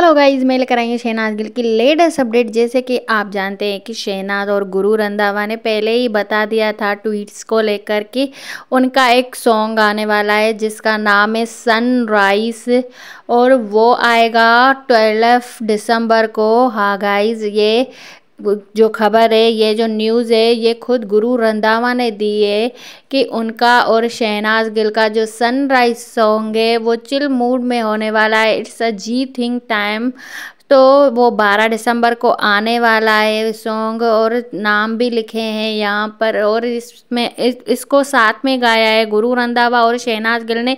Hello guys, मैं लेकर आई हूं शहनाज गिल की लेटेस्ट अपडेट। जैसे कि आप जानते हैं कि शहनाज और गुरु रंधावा ने पहले ही बता दिया था ट्वीट्स को लेकर कि उनका एक सॉन्ग आने वाला है जिसका नाम है सनराइज, और वो आएगा 12 दिसंबर को। हाँ गाइस, ये जो खबर है, ये जो न्यूज़ है, ये खुद गुरु रंधावा ने दी है कि उनका और शहनाज गिल का जो सनराइज सॉन्ग है वो चिल मूड में होने वाला है। It's a G thing time. तो वो 12 दिसंबर को आने वाला है सॉन्ग, और नाम भी लिखे हैं यहाँ पर। और इसमें इसको साथ में गाया है गुरु रंधावा और शहनाज गिल ने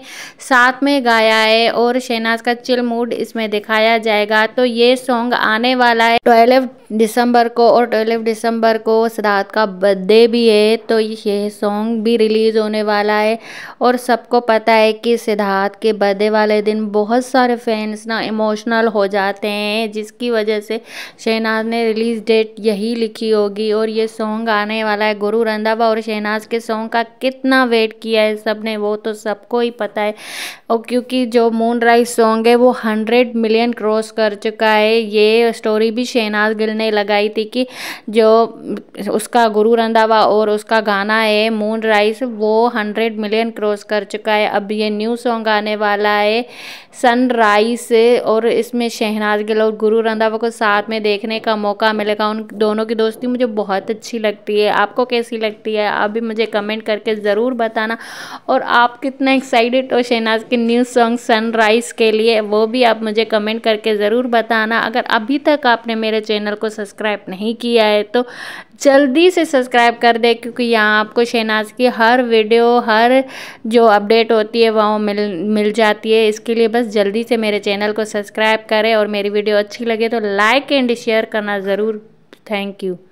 साथ में गाया है, और शहनाज का चिल मूड इसमें दिखाया जाएगा। तो ये सॉन्ग आने वाला है 12 दिसंबर को, और 12 दिसंबर को सिद्धार्थ का बर्थडे भी है, तो ये सॉन्ग भी रिलीज़ होने वाला है। और सबको पता है कि सिद्धार्थ के बर्थडे वाले दिन बहुत सारे फैंस ना इमोशनल हो जाते हैं, जिसकी वजह से शहनाज ने रिलीज डेट यही लिखी होगी। और ये सॉन्ग आने वाला है। गुरु रंधावा और शहनाज के सॉन्ग का कितना वेट किया है सबने, वो तो सबको ही पता है। और क्योंकि जो मून राइज सॉन्ग है वो 100 मिलियन क्रॉस कर चुका है। ये स्टोरी भी शहनाज गिल ने लगाई थी कि जो उसका गुरु रंधावा और उसका गाना है मून राइज, वो 100 मिलियन क्रॉस कर चुका है। अब ये न्यू सॉन्ग आने वाला है सनराइज, और इसमें शहनाज गिल और गुरु रंधावा को साथ में देखने का मौका मिलेगा। उन दोनों की दोस्ती मुझे बहुत अच्छी लगती है। आपको कैसी लगती है, आप भी मुझे कमेंट करके ज़रूर बताना। और आप कितना एक्साइटेड हो शहनाज के न्यू सॉन्ग सनराइज के लिए, वो भी आप मुझे कमेंट करके ज़रूर बताना। अगर अभी तक आपने मेरे चैनल को सब्सक्राइब नहीं किया है तो जल्दी से सब्सक्राइब कर दें, क्योंकि यहाँ आपको शहनाज की हर वीडियो, हर जो अपडेट होती है वह मिल जाती है। इसके लिए बस जल्दी से मेरे चैनल को सब्सक्राइब करें, और मेरी वीडियो अच्छी लगे तो लाइक एंड शेयर करना ज़रूर। Thank you.